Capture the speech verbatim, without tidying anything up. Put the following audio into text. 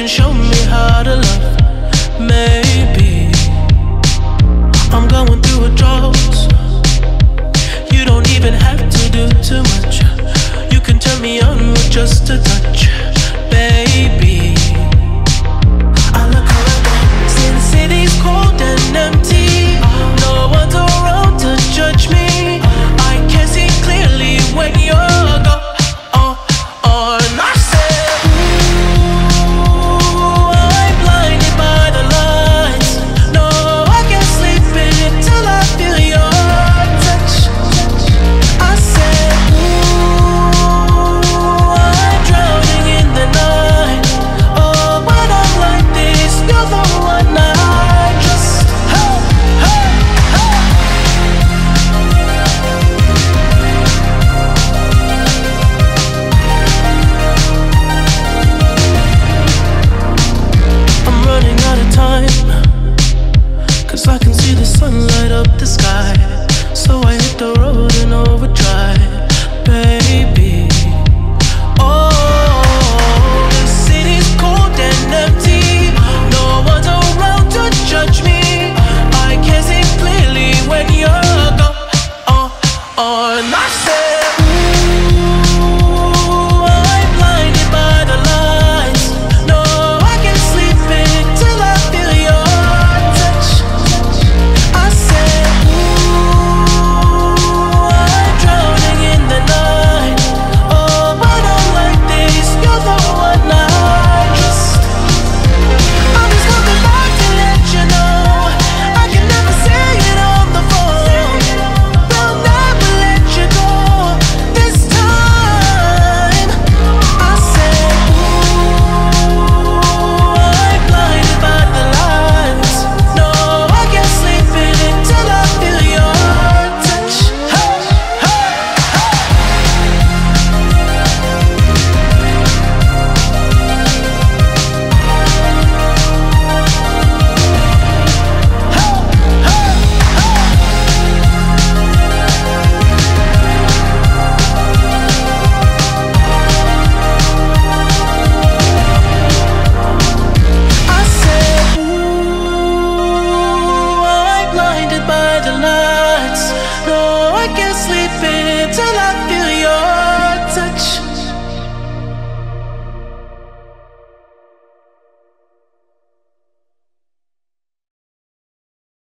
can show me how to love. Maybe I'm going through a drought. You don't even have to do too much. You can turn me on with just a touch, baby. I look around, since city's cold and empty, no one's around to judge me. I can see clearly when you're sleeping.